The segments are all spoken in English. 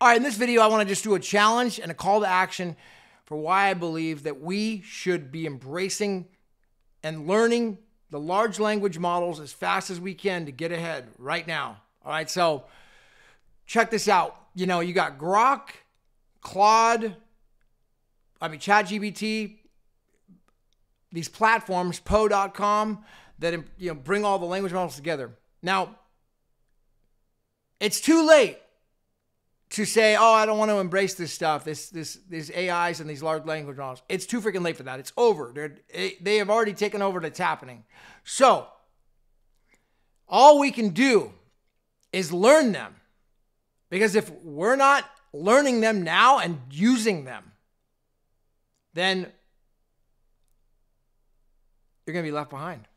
All right, in this video, I want to just do a challenge and a call to action for why I believe that we should be embracing and learning the large language models as fast as we can to get ahead right now. All right, so check this out. You know, you got Grok, ChatGPT, these platforms, Poe.com, that, you know, bring all the language models together. Now, it's too late to say, oh, I don't want to embrace this stuff, these AIs and these large language models. It's too freaking late for that. It's over. They have already taken over and it's happening. So all we can do is learn them, because if we're not learning them now and using them, then you're going to be left behind.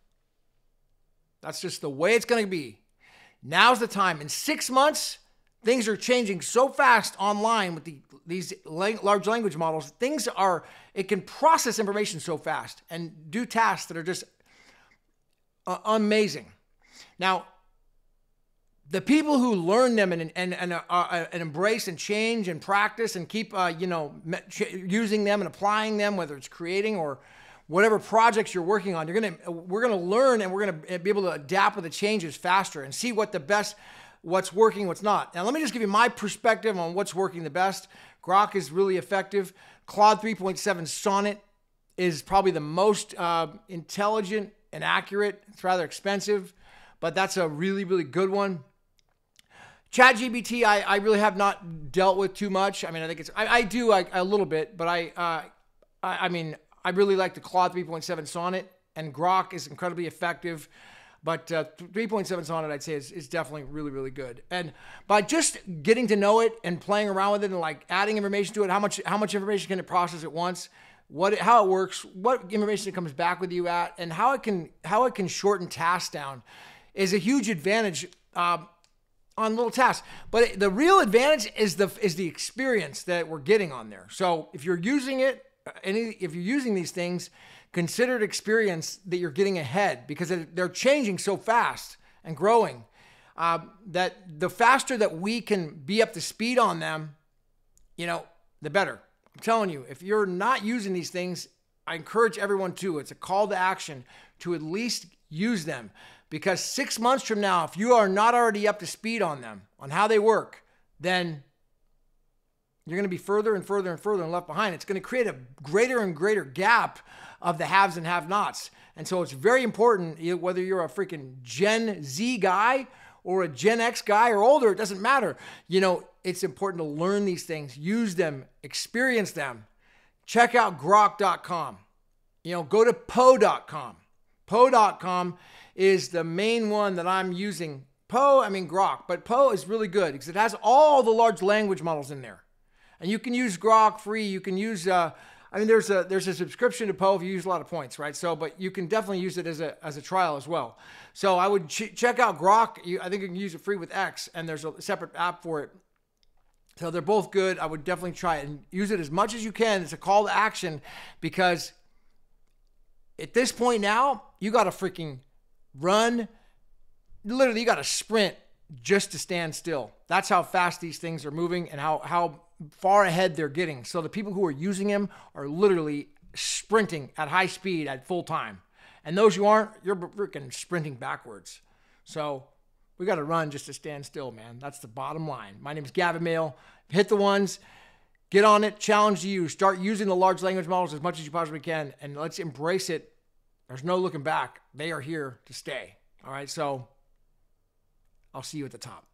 That's just the way it's going to be. Now's the time. In 6 months, things are changing so fast online with these large language models. It can process information so fast and do tasks that are just amazing. Now, the people who learn them and embrace and change and practice and keep using them and applying them, whether it's creating or whatever projects you're working on, we're gonna learn, and we're gonna be able to adapt with the changes faster and see what the best, what's working, what's not. Now, let me just give you my perspective on what's working the best. Grok is really effective. Claude 3.7 Sonnet is probably the most intelligent and accurate. It's rather expensive, but that's a really, really good one. ChatGPT, I really have not dealt with too much. I mean, I think it's, I do like a little bit, but I really like the Claude 3.7 Sonnet, and Grok is incredibly effective. But 3.7 Sonnet, I'd say, is definitely really, really good. And by just getting to know it and playing around with it and like adding information to it, how much information can it process at once, how it works, what information it comes back with you at, and how it can shorten tasks down, is a huge advantage on little tasks. But the real advantage is the experience that we're getting on there. So if you're using it, if you're using these things, consider experience that you're getting ahead, because they're changing so fast and growing that the faster that we can be up to speed on them, you know, the better. I'm telling you, if you're not using these things, I encourage everyone to. It's a call to action to at least use them, because 6 months from now, if you are not already up to speed on them, on how they work, then you're going to be further and further and further and left behind. It's going to create a greater and greater gap of the haves and have-nots. And so it's very important, whether you're a freaking Gen Z guy or a Gen X guy or older, it doesn't matter. You know, it's important to learn these things, use them, experience them. Check out grok.com. You know, go to Poe.com. Poe.com is the main one that I'm using. Poe, I mean Grok, but Poe is really good because it has all the large language models in there. And you can use Grok free. You can use, I mean, there's a subscription to Poe if you use a lot of points, right? So, but you can definitely use it as a trial as well. So I would check out Grok. I think you can use it free with X, and there's a separate app for it. So they're both good. I would definitely try it and use it as much as you can. It's a call to action, because at this point now, you got to freaking run. Literally, you got to sprint just to stand still. That's how fast these things are moving and how far ahead they're getting. So the people who are using them are literally sprinting at high speed at full time. And those who aren't, you're freaking sprinting backwards. So we got to run just to stand still, man. That's the bottom line. My name is Gavin Mehl. Hit the ones, get on it, challenge you, start using the large language models as much as you possibly can, and let's embrace it. There's no looking back. They are here to stay. All right. So I'll see you at the top.